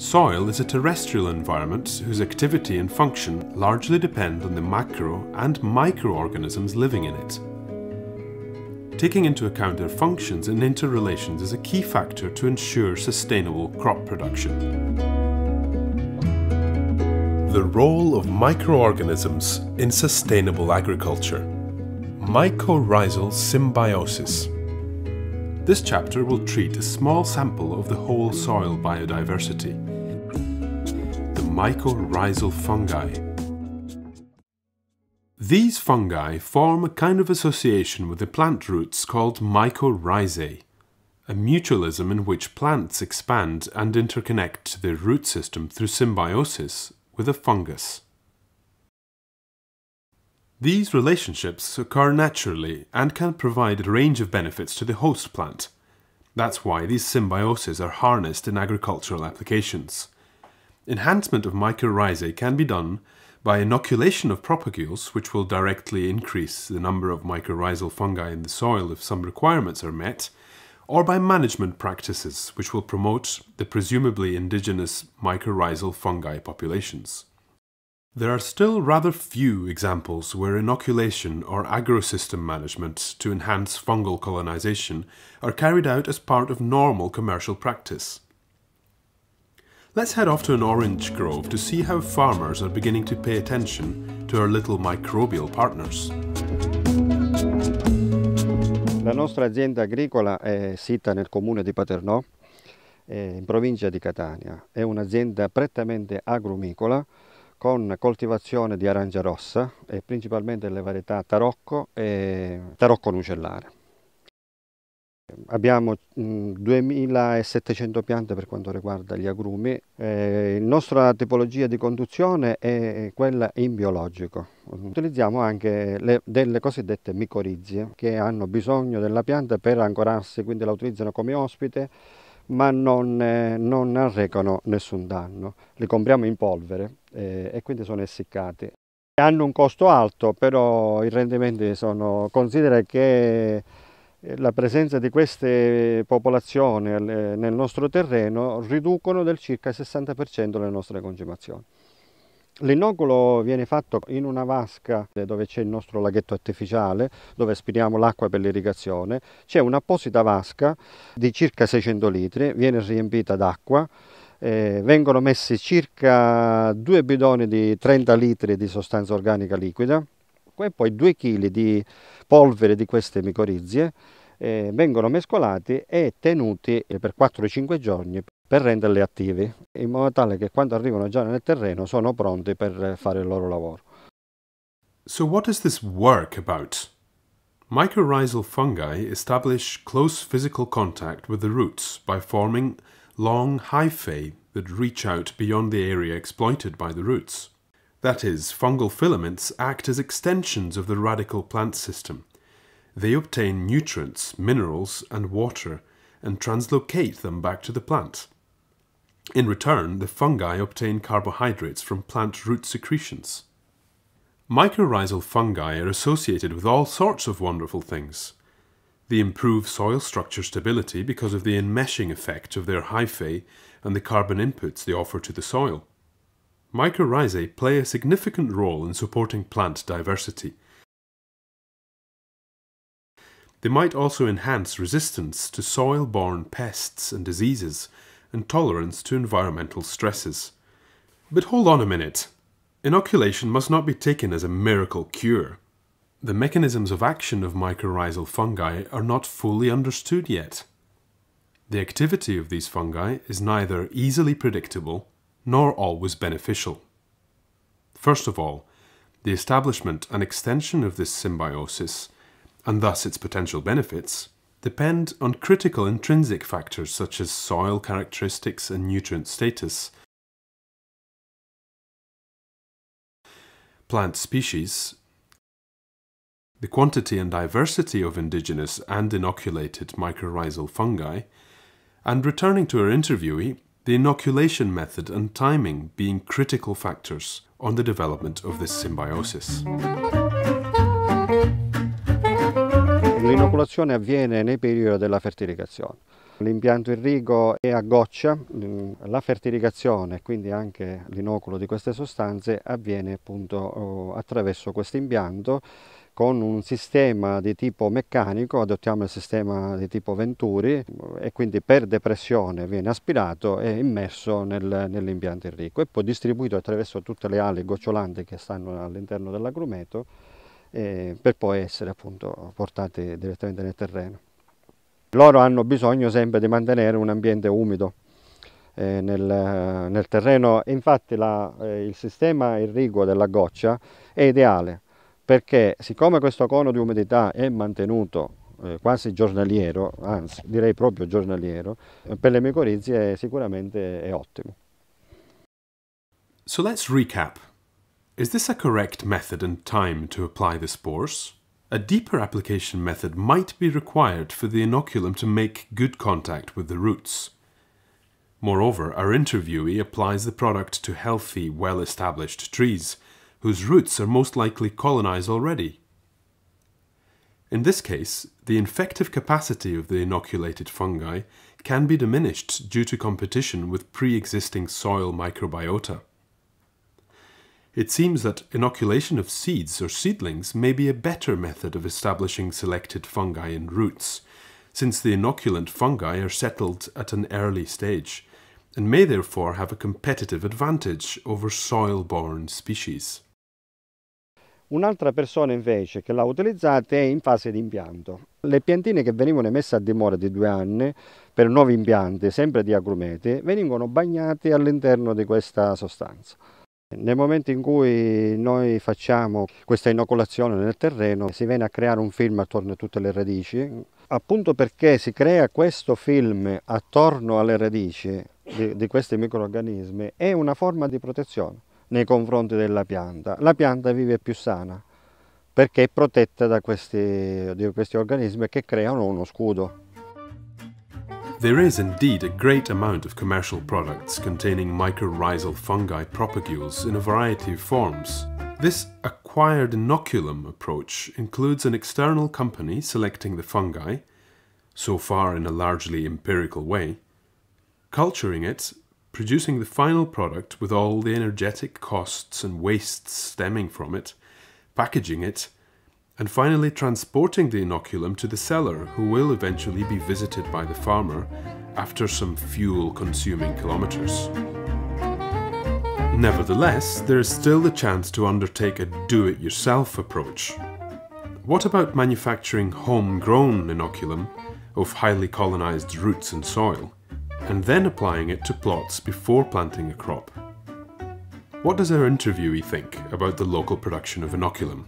Soil is a terrestrial environment whose activity and function largely depend on the macro and microorganisms living in it. Taking into account their functions and interrelations is a key factor to ensure sustainable crop production. The role of microorganisms in sustainable agriculture. Mycorrhizal symbiosis. This chapter will treat a small sample of the whole soil biodiversity, the mycorrhizal fungi. These fungi form a kind of association with the plant roots called mycorrhizae, a mutualism in which plants expand and interconnect to their root system through symbiosis with a fungus. These relationships occur naturally and can provide a range of benefits to the host plant. That's why these symbioses are harnessed in agricultural applications. Enhancement of mycorrhizae can be done by inoculation of propagules, which will directly increase the number of mycorrhizal fungi in the soil if some requirements are met, or by management practices, which will promote the presumably indigenous mycorrhizal fungi populations. There are still rather few examples where inoculation or agrosystem management to enhance fungal colonization are carried out as part of normal commercial practice. Let's head off to an orange grove to see how farmers are beginning to pay attention to our little microbial partners. La nostra azienda agricola è sita nel comune di Paternò, in provincia di Catania. È un'azienda prettamente agrumicola, con coltivazione di arancia rossa e principalmente le varietà Tarocco e Tarocco Lucellare. Abbiamo 2700 piante per quanto riguarda gli agrumi. La nostra tipologia di conduzione è quella in biologico. Utilizziamo anche delle cosiddette micorizie che hanno bisogno della pianta per ancorarsi, quindi la utilizzano come ospite, ma non arrecano nessun danno. Li compriamo in polvere e quindi sono essiccati. Hanno un costo alto, però i rendimenti sono... Considera che la presenza di queste popolazioni nel nostro terreno riducono del circa il 60% le nostre concimazioni. L'inoculo viene fatto in una vasca dove c'è il nostro laghetto artificiale, dove aspiriamo l'acqua per l'irrigazione. C'è un'apposita vasca di circa 600 litri, viene riempita d'acqua, vengono messi circa 2 bidoni di 30 litri di sostanza organica liquida e poi 2 kg di polvere di queste micorizie vengono mescolati e tenuti per 4-5 giorni per renderli attivi, in modo tale che quando arrivano già nel terreno sono pronti per fare il loro lavoro. So what is this work about? Mycorrhizal fungi establish close physical contact with the roots by forming long hyphae that reach out beyond the area exploited by the roots. That is, fungal filaments act as extensions of the radical plant system. They obtain nutrients, minerals and water and translocate them back to the plant. In return, the fungi obtain carbohydrates from plant root secretions. Mycorrhizal fungi are associated with all sorts of wonderful things. They improve soil structure stability because of the enmeshing effect of their hyphae and the carbon inputs they offer to the soil. Mycorrhizae play a significant role in supporting plant diversity. They might also enhance resistance to soil-borne pests and diseases, and tolerance to environmental stresses. But hold on a minute. Inoculation must not be taken as a miracle cure. The mechanisms of action of mycorrhizal fungi are not fully understood yet. The activity of these fungi is neither easily predictable nor always beneficial. First of all, the establishment and extension of this symbiosis, and thus its potential benefits, depend on critical intrinsic factors such as soil characteristics and nutrient status, plant species, the quantity and diversity of indigenous and inoculated mycorrhizal fungi, and returning to our interviewee, the inoculation method and timing being critical factors on the development of this symbiosis. L'inoculazione avviene nei periodi della fertilicazione. L'impianto irriguo è a goccia, la fertirrigazione, quindi anche l'inoculo di queste sostanze, avviene appunto attraverso questo impianto con un sistema di tipo meccanico. Adottiamo il sistema di tipo Venturi e quindi per depressione viene aspirato e immerso nell'impianto irriguo e poi distribuito attraverso tutte le ali gocciolanti che stanno all'interno dell'agrumeto per poi essere appunto portati direttamente nel terreno. Loro hanno bisogno sempre di mantenere un ambiente umido nel terreno, infatti il sistema irriguo della goccia è ideale perché siccome questo cono di umidità è mantenuto quasi giornaliero, anzi direi proprio giornaliero, per le mycorrizie sicuramente è ottimo. So let's recap. Is this a correct method and time to apply the spores? A deeper application method might be required for the inoculum to make good contact with the roots. Moreover, our interviewee applies the product to healthy, well-established trees, whose roots are most likely colonized already. In this case, the infective capacity of the inoculated fungi can be diminished due to competition with pre-existing soil microbiota. It seems that inoculation of seeds or seedlings may be a better method of establishing selected fungi in roots, since the inoculant fungi are settled at an early stage, and may therefore have a competitive advantage over soil-borne species. Un'altra persona invece che l'ha utilizzata è in fase di impianto. Le piantine che venivano emesse a dimora di 2 anni per nuovi impianti, sempre di agrumeti, venivano bagnate all'interno di questa sostanza. Nel momento in cui noi facciamo questa inoculazione nel terreno si viene a creare un film attorno a tutte le radici, appunto perché si crea questo film attorno alle radici di questi microrganismi è una forma di protezione nei confronti della pianta. La pianta vive più sana perché è protetta da questi organismi che creano uno scudo. There is indeed a great amount of commercial products containing mycorrhizal fungi propagules in a variety of forms. This acquired inoculum approach includes an external company selecting the fungi, so far in a largely empirical way, culturing it, producing the final product with all the energetic costs and wastes stemming from it, packaging it, and finally transporting the inoculum to the seller, who will eventually be visited by the farmer after some fuel-consuming kilometers. Nevertheless, there is still the chance to undertake a do-it-yourself approach. What about manufacturing homegrown inoculum of highly colonized roots and soil, and then applying it to plots before planting a crop? What does our interviewee think about the local production of inoculum?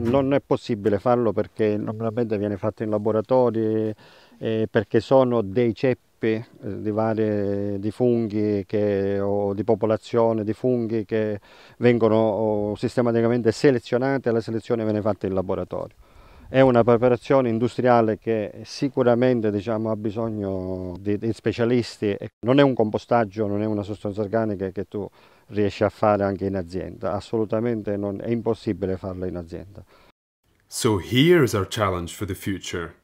Non è possibile farlo perché normalmente viene fatto in laboratori, perché sono dei ceppi di funghi o di popolazione di funghi che vengono sistematicamente selezionati e la selezione viene fatta in laboratorio. È una preparazione industriale che sicuramente ha bisogno di specialisti, non è un compostaggio, non è una sostanza organica che tu riesci a fare anche in azienda, assolutamente non è impossibile farlo in azienda. So here is our challenge for the future.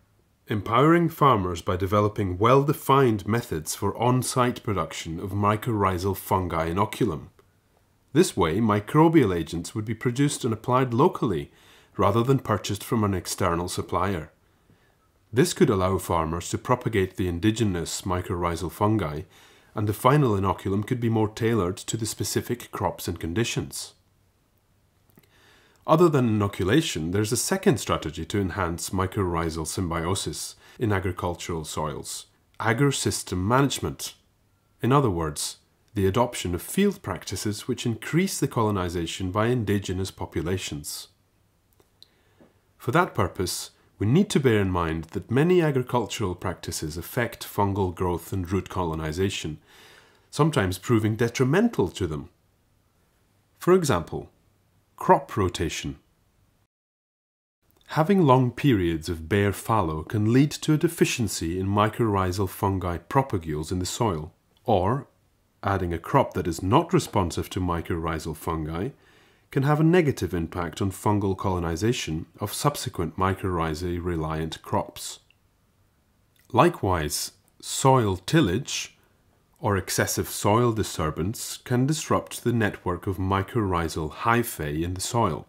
Empowering farmers by developing well-defined methods for on-site production of mycorrhizal fungi inoculum. This way, microbial agents would be produced and applied locally, rather than purchased from an external supplier. This could allow farmers to propagate the indigenous mycorrhizal fungi, and the final inoculum could be more tailored to the specific crops and conditions. Other than inoculation, there's a second strategy to enhance mycorrhizal symbiosis in agricultural soils: agro-system management. In other words, the adoption of field practices which increase the colonization by indigenous populations. For that purpose, we need to bear in mind that many agricultural practices affect fungal growth and root colonization, sometimes proving detrimental to them. For example, crop rotation. Having long periods of bare fallow can lead to a deficiency in mycorrhizal fungi propagules in the soil, or adding a crop that is not responsive to mycorrhizal fungi can have a negative impact on fungal colonization of subsequent mycorrhizae-reliant crops. Likewise, soil tillage or excessive soil disturbance can disrupt the network of mycorrhizal hyphae in the soil.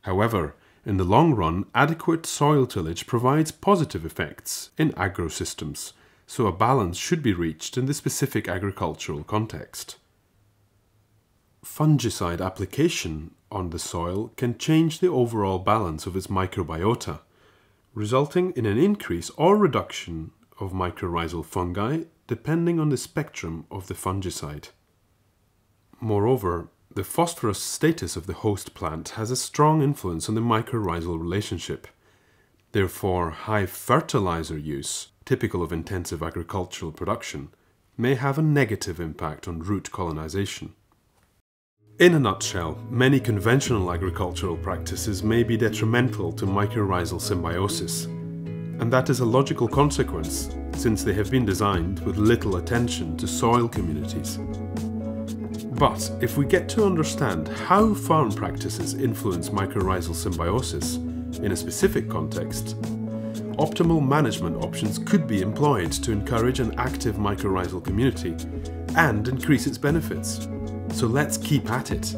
However, in the long run, adequate soil tillage provides positive effects in agrosystems, so a balance should be reached in the specific agricultural context. Fungicide application on the soil can change the overall balance of its microbiota, resulting in an increase or reduction of mycorrhizal fungi depending on the spectrum of the fungicide. Moreover, the phosphorus status of the host plant has a strong influence on the mycorrhizal relationship. Therefore, high fertilizer use, typical of intensive agricultural production, may have a negative impact on root colonization. In a nutshell, many conventional agricultural practices may be detrimental to mycorrhizal symbiosis, and that is a logical consequence since they have been designed with little attention to soil communities. But if we get to understand how farm practices influence mycorrhizal symbiosis in a specific context, optimal management options could be employed to encourage an active mycorrhizal community and increase its benefits. So let's keep at it.